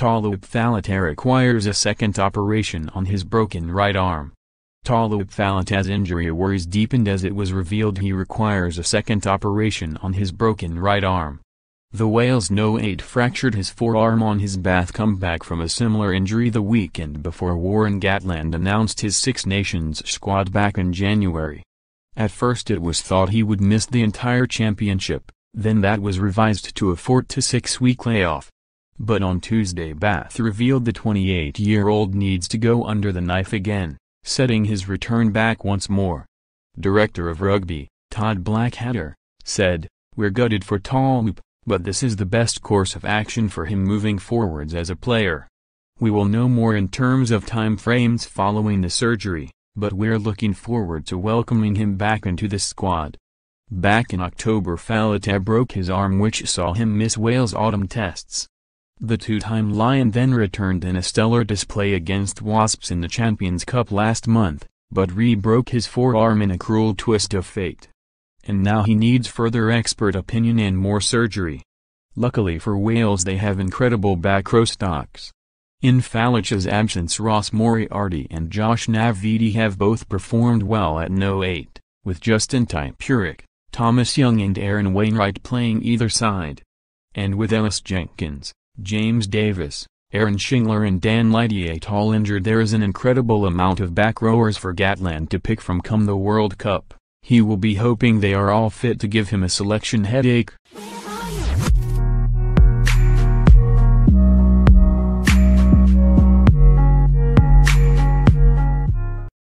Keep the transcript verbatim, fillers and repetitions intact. Taulupe Faletau requires a second operation on his broken right arm. Taulupe Faletau's injury worries deepened as it was revealed he requires a second operation on his broken right arm. The Wales number eight fractured his forearm on his Bath comeback from a similar injury the weekend before Warren Gatland announced his Six Nations squad back in January. At first it was thought he would miss the entire championship, then that was revised to a four to six week layoff. But on Tuesday Bath revealed the twenty-eight-year-old needs to go under the knife again, setting his return back once more. Director of Rugby, Todd Blackadder, said, "We're gutted for Taulupe, but this is the best course of action for him moving forwards as a player. We will know more in terms of time frames following the surgery, but we're looking forward to welcoming him back into the squad." Back in October Faletau broke his arm, which saw him miss Wales' autumn tests. The two-time Lion then returned in a stellar display against Wasps in the Champions Cup last month, but re-broke his forearm in a cruel twist of fate. And now he needs further expert opinion and more surgery. Luckily for Wales, they have incredible back row stocks. In Faletau's absence, Ross Moriarty and Josh Navidi have both performed well at number eight, with Justin Tipuric, Thomas Young and Aaron Wainwright playing either side. And with Ellis Jenkins, James Davies, Aaron Shingler and Dan Lydiate all injured, there is an incredible amount of back rowers for Gatland to pick from come the World Cup. He will be hoping they are all fit to give him a selection headache.